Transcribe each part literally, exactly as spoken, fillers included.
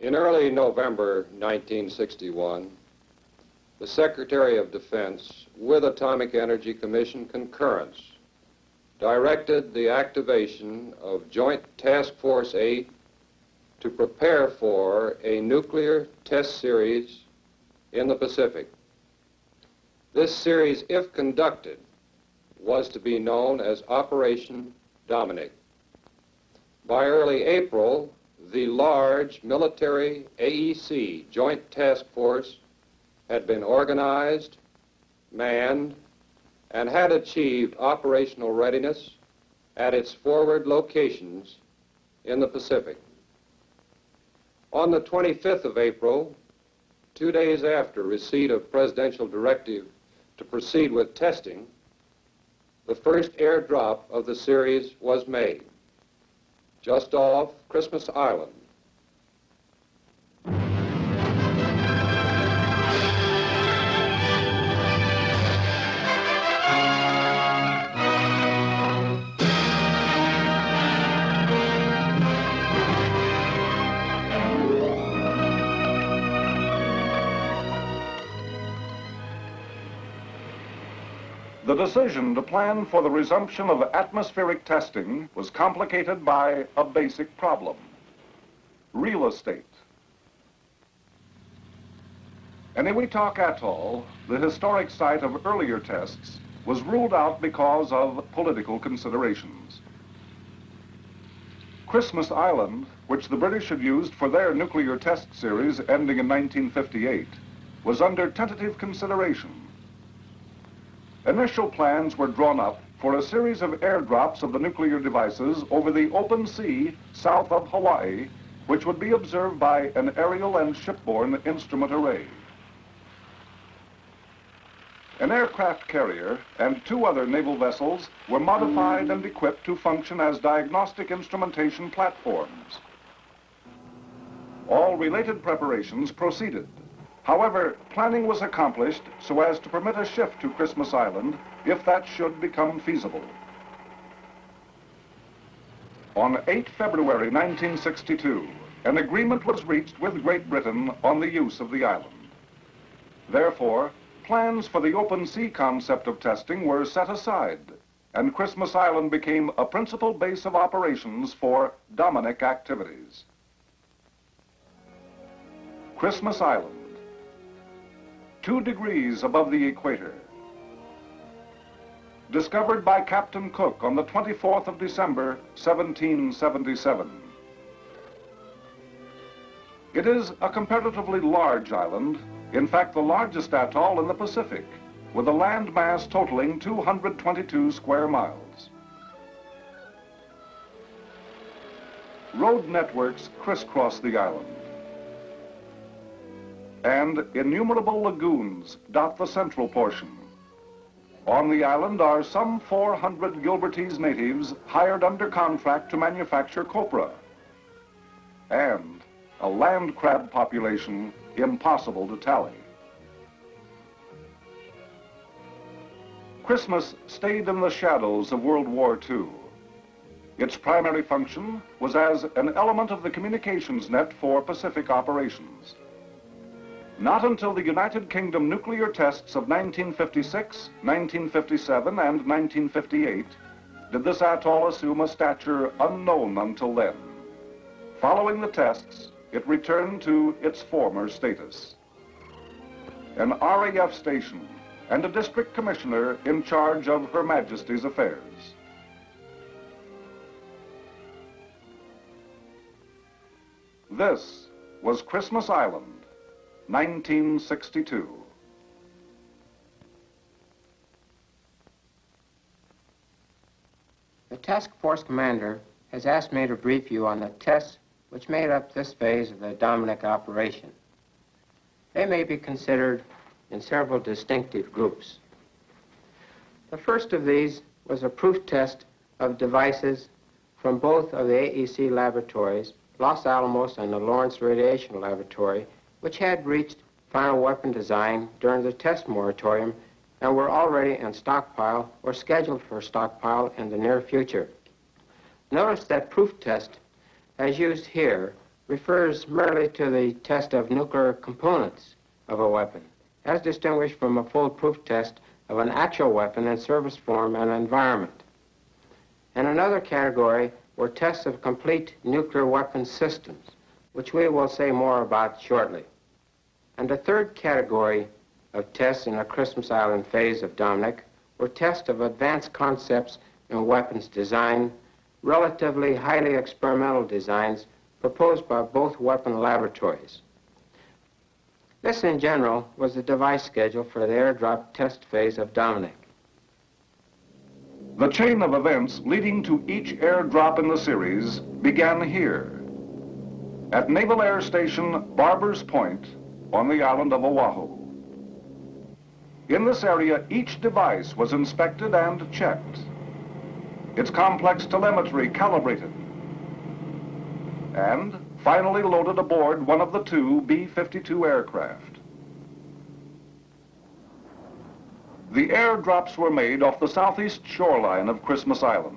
In early November nineteen sixty-one, the Secretary of Defense, with Atomic Energy Commission concurrence, directed the activation of Joint Task Force eight to prepare for a nuclear test series in the Pacific. This series, if conducted, was to be known as Operation Dominic. By early April, the large military A E C Joint Task Force had been organized, manned, and had achieved operational readiness at its forward locations in the Pacific. On the twenty-fifth of April, two days after receipt of presidential directive to proceed with testing, the first airdrop of the series was made, just off Christmas Island. The decision to plan for the resumption of atmospheric testing was complicated by a basic problem: real estate. Enewetak Atoll, the historic site of earlier tests, was ruled out because of political considerations. Christmas Island, which the British had used for their nuclear test series ending in nineteen fifty-eight, was under tentative consideration. Initial plans were drawn up for a series of airdrops of the nuclear devices over the open sea south of Hawaii, which would be observed by an aerial and shipborne instrument array. An aircraft carrier and two other naval vessels were modified and equipped to function as diagnostic instrumentation platforms. All related preparations proceeded. However, planning was accomplished so as to permit a shift to Christmas Island if that should become feasible. On the eighth of February nineteen sixty-two, an agreement was reached with Great Britain on the use of the island. Therefore, plans for the open sea concept of testing were set aside, and Christmas Island became a principal base of operations for Dominic activities. Christmas Island, two degrees above the equator. Discovered by Captain Cook on the twenty-fourth of December, seventeen seventy-seven. It is a comparatively large island, in fact the largest atoll in the Pacific, with a land mass totaling two hundred twenty-two square miles. Road networks crisscross the island, and innumerable lagoons dot the central portion. On the island are some four hundred Gilbertese natives hired under contract to manufacture copra, and a land crab population impossible to tally. Christmas stayed in the shadows of World War Two. Its primary function was as an element of the communications net for Pacific operations. Not until the United Kingdom nuclear tests of nineteen fifty-six, nineteen fifty-seven, and nineteen fifty-eight did this atoll assume a stature unknown until then. Following the tests, it returned to its former status. An R A F station and a district commissioner in charge of Her Majesty's affairs. This was Christmas Island, nineteen sixty-two. The task force commander has asked me to brief you on the tests which made up this phase of the Dominic operation. They may be considered in several distinctive groups. The first of these was a proof test of devices from both of the A E C laboratories, Los Alamos and the Lawrence Radiation Laboratory, which had reached final weapon design during the test moratorium and were already in stockpile or scheduled for stockpile in the near future. Notice that proof test, as used here, refers merely to the test of nuclear components of a weapon, as distinguished from a foolproof test of an actual weapon in service form and environment. And another category were tests of complete nuclear weapon systems, which we will say more about shortly. And the third category of tests in the Christmas Island phase of Dominic were tests of advanced concepts in weapons design, relatively highly experimental designs proposed by both weapon laboratories. This, in general, was the device schedule for the airdrop test phase of Dominic. The chain of events leading to each airdrop in the series began here, at Naval Air Station Barber's Point on the island of Oahu. In this area, each device was inspected and checked, its complex telemetry calibrated, and finally loaded aboard one of the two B fifty-two aircraft. The airdrops were made off the southeast shoreline of Christmas Island.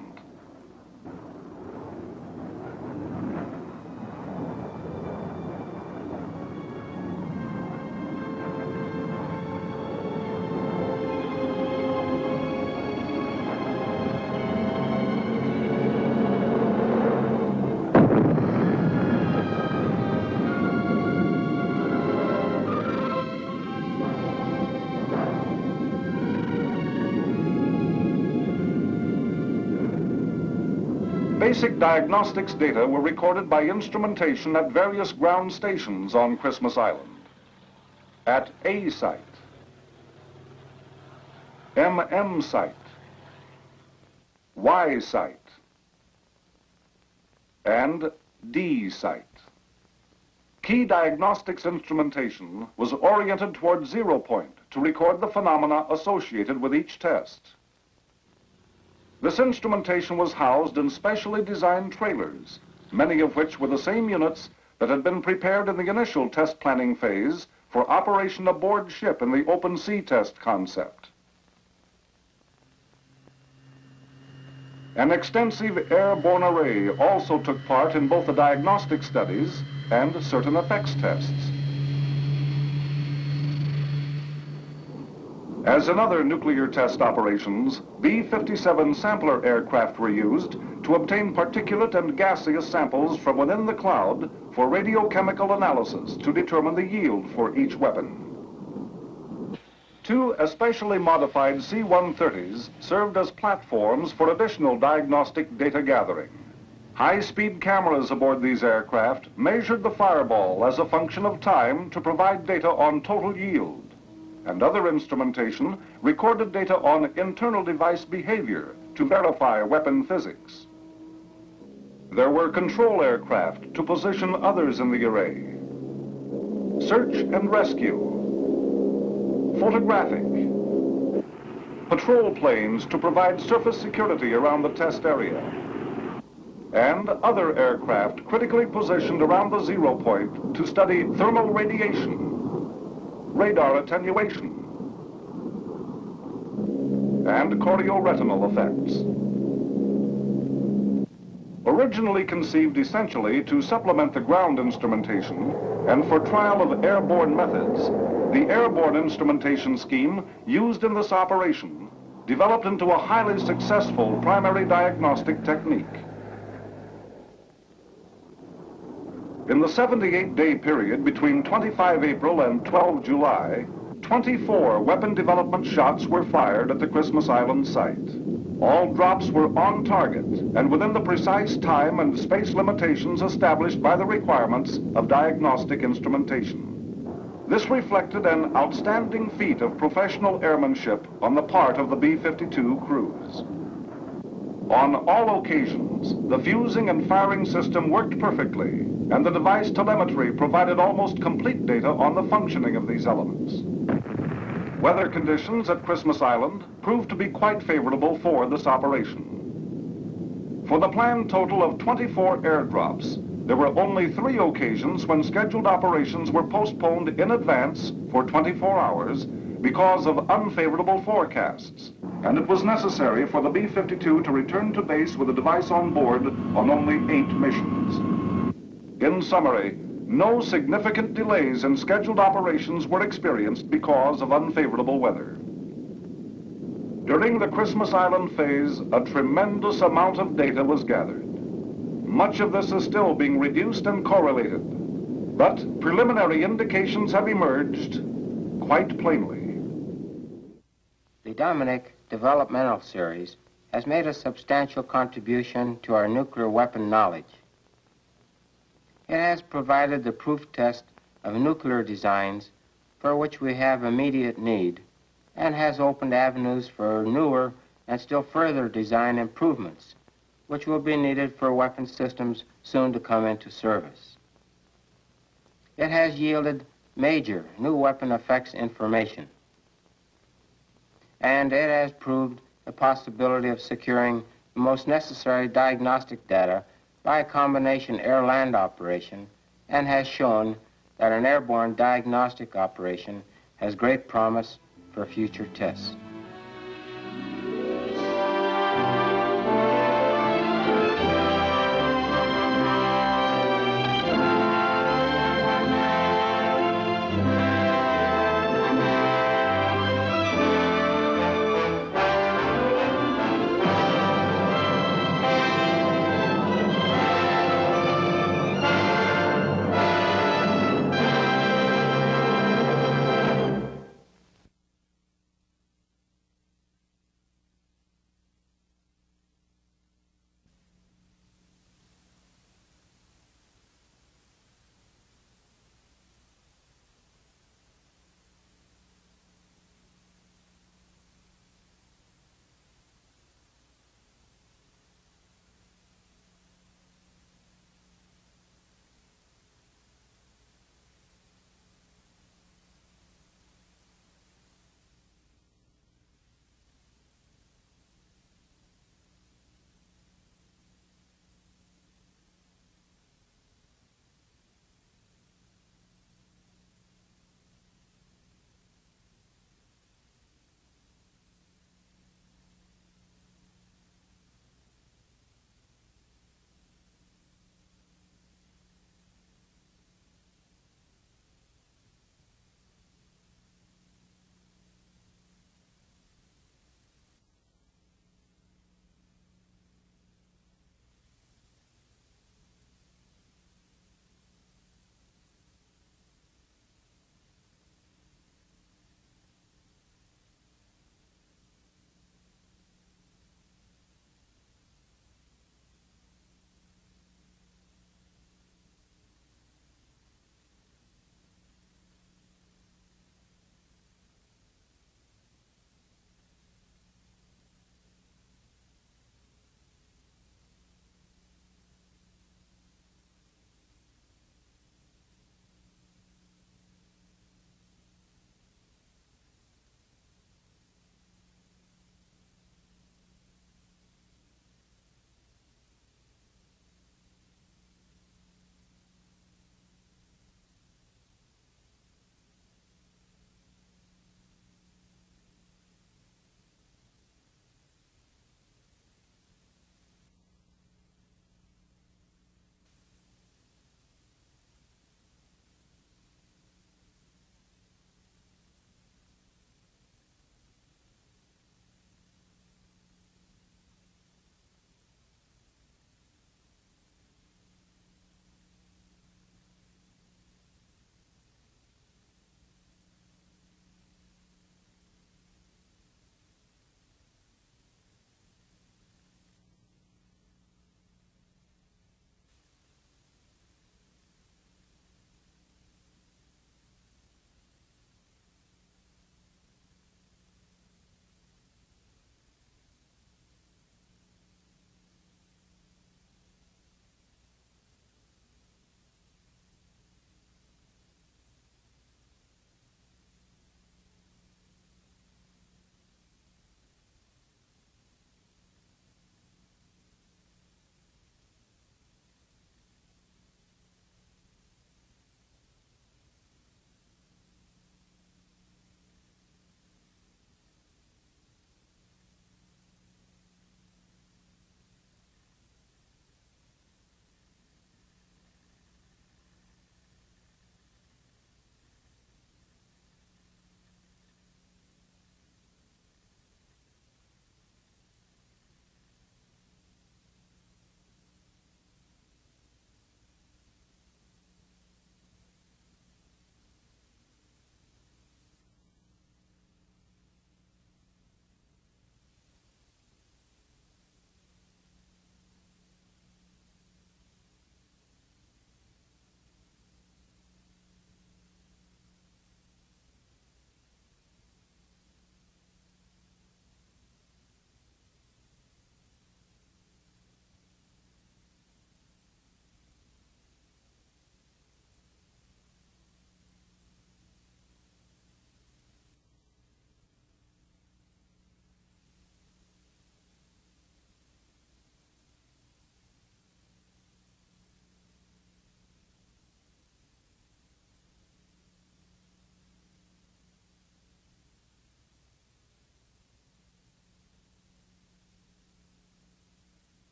Basic diagnostics data were recorded by instrumentation at various ground stations on Christmas Island. At A Site, M M Site, Y Site, and D Site. Key diagnostics instrumentation was oriented toward zero point to record the phenomena associated with each test. This instrumentation was housed in specially designed trailers, many of which were the same units that had been prepared in the initial test planning phase for operation aboard ship in the open sea test concept. An extensive airborne array also took part in both the diagnostic studies and certain effects tests. As in other nuclear test operations, B fifty-seven sampler aircraft were used to obtain particulate and gaseous samples from within the cloud for radiochemical analysis to determine the yield for each weapon. Two especially modified C one thirties served as platforms for additional diagnostic data gathering. High-speed cameras aboard these aircraft measured the fireball as a function of time to provide data on total yield, and other instrumentation recorded data on internal device behavior to verify weapon physics. There were control aircraft to position others in the array, search and rescue, photographic, patrol planes to provide surface security around the test area, and other aircraft critically positioned around the zero point to study thermal radiation, radar attenuation, and chorioretinal effects. Originally conceived essentially to supplement the ground instrumentation and for trial of airborne methods, the airborne instrumentation scheme used in this operation developed into a highly successful primary diagnostic technique. In the seventy-eight day period between twenty-five April and twelve July, twenty-four weapon development shots were fired at the Christmas Island site. All drops were on target and within the precise time and space limitations established by the requirements of diagnostic instrumentation. This reflected an outstanding feat of professional airmanship on the part of the B fifty-two crews. On all occasions, the fusing and firing system worked perfectly, and the device telemetry provided almost complete data on the functioning of these elements. Weather conditions at Christmas Island proved to be quite favorable for this operation. For the planned total of twenty-four airdrops, there were only three occasions when scheduled operations were postponed in advance for twenty-four hours because of unfavorable forecasts, and it was necessary for the B fifty-two to return to base with a device on board on only eight missions. In summary, no significant delays in scheduled operations were experienced because of unfavorable weather. During the Christmas Island phase, a tremendous amount of data was gathered. Much of this is still being reduced and correlated, but preliminary indications have emerged quite plainly. The Dominic developmental series has made a substantial contribution to our nuclear weapon knowledge. It has provided the proof test of nuclear designs for which we have immediate need and has opened avenues for newer and still further design improvements which will be needed for weapon systems soon to come into service. It has yielded major new weapon effects information, and it has proved the possibility of securing the most necessary diagnostic data by a combination air-land operation, and has shown that an airborne diagnostic operation has great promise for future tests.